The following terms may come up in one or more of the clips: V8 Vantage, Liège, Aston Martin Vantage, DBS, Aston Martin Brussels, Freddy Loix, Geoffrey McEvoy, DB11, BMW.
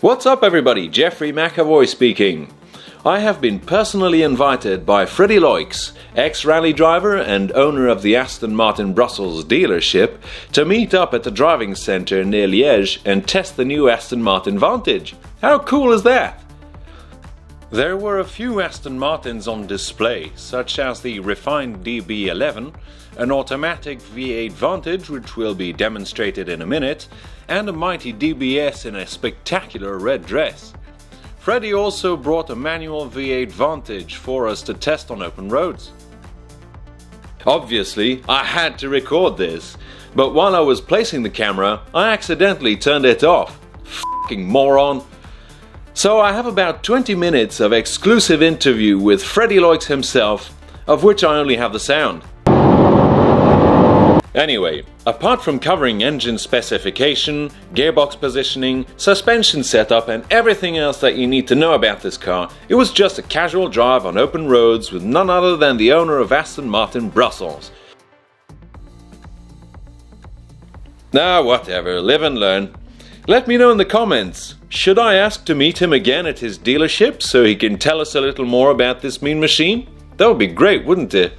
What's up everybody, Geoffrey McEvoy speaking. I have been personally invited by Freddy Loix, ex-rally driver and owner of the Aston Martin Brussels dealership, to meet up at the driving centre near Liège and test the new Aston Martin Vantage. How cool is that? There were a few Aston Martins on display, such as the refined DB11, an automatic V8 Vantage, which will be demonstrated in a minute, and a mighty DBS in a spectacular red dress. Freddy also brought a manual V8 Vantage for us to test on open roads. Obviously, I had to record this, but while I was placing the camera, I accidentally turned it off. F***ing moron! So I have about 20 minutes of exclusive interview with Freddy Loix himself, of which I only have the sound. Anyway, apart from covering engine specification, gearbox positioning, suspension setup and everything else that you need to know about this car, it was just a casual drive on open roads with none other than the owner of Aston Martin Brussels. Nah, whatever, live and learn. Let me know in the comments, should I ask to meet him again at his dealership so he can tell us a little more about this mean machine? That would be great, wouldn't it?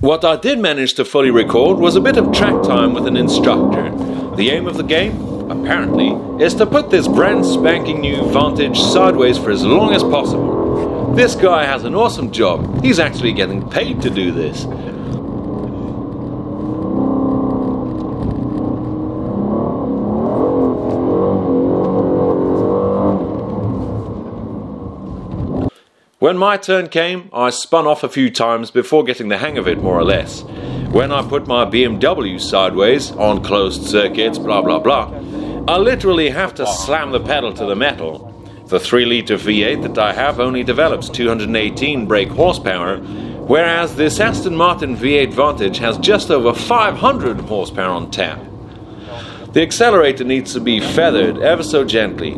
What I did manage to fully record was a bit of track time with an instructor. The aim of the game, apparently, is to put this brand spanking new Vantage sideways for as long as possible. This guy has an awesome job, he's actually getting paid to do this. When my turn came, I spun off a few times before getting the hang of it, more or less. When I put my BMW sideways, on closed circuits, blah blah blah, I literally have to slam the pedal to the metal. The 3-litre V8 that I have only develops 218 brake horsepower, whereas this Aston Martin V8 Vantage has just over 500 horsepower on tap. The accelerator needs to be feathered ever so gently.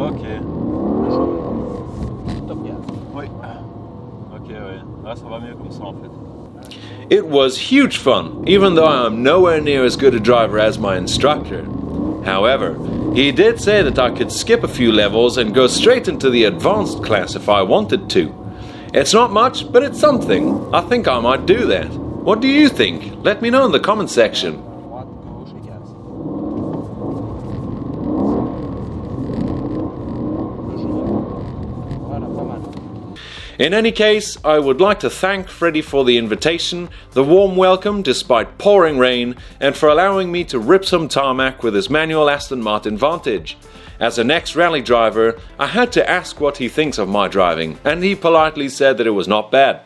Ok. It was huge fun, even though I am nowhere near as good a driver as my instructor. However, he did say that I could skip a few levels and go straight into the advanced class if I wanted to. It's not much, but it's something. I think I might do that. What do you think? Let me know in the comment section. In any case, I would like to thank Freddy for the invitation, the warm welcome despite pouring rain, and for allowing me to rip some tarmac with his manual Aston Martin Vantage. As an ex-rally driver, I had to ask what he thinks of my driving, and he politely said that it was not bad.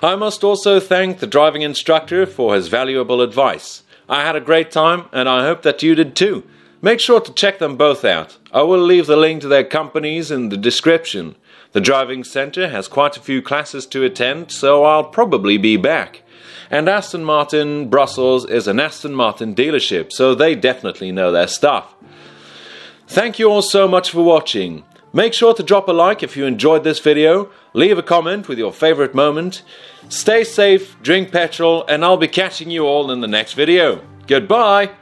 I must also thank the driving instructor for his valuable advice. I had a great time, and I hope that you did too. Make sure to check them both out. I will leave the link to their companies in the description. The driving centre has quite a few classes to attend, so I'll probably be back. And Aston Martin Brussels is an Aston Martin dealership, so they definitely know their stuff. Thank you all so much for watching. Make sure to drop a like if you enjoyed this video, leave a comment with your favourite moment, stay safe, drink petrol, and I'll be catching you all in the next video. Goodbye!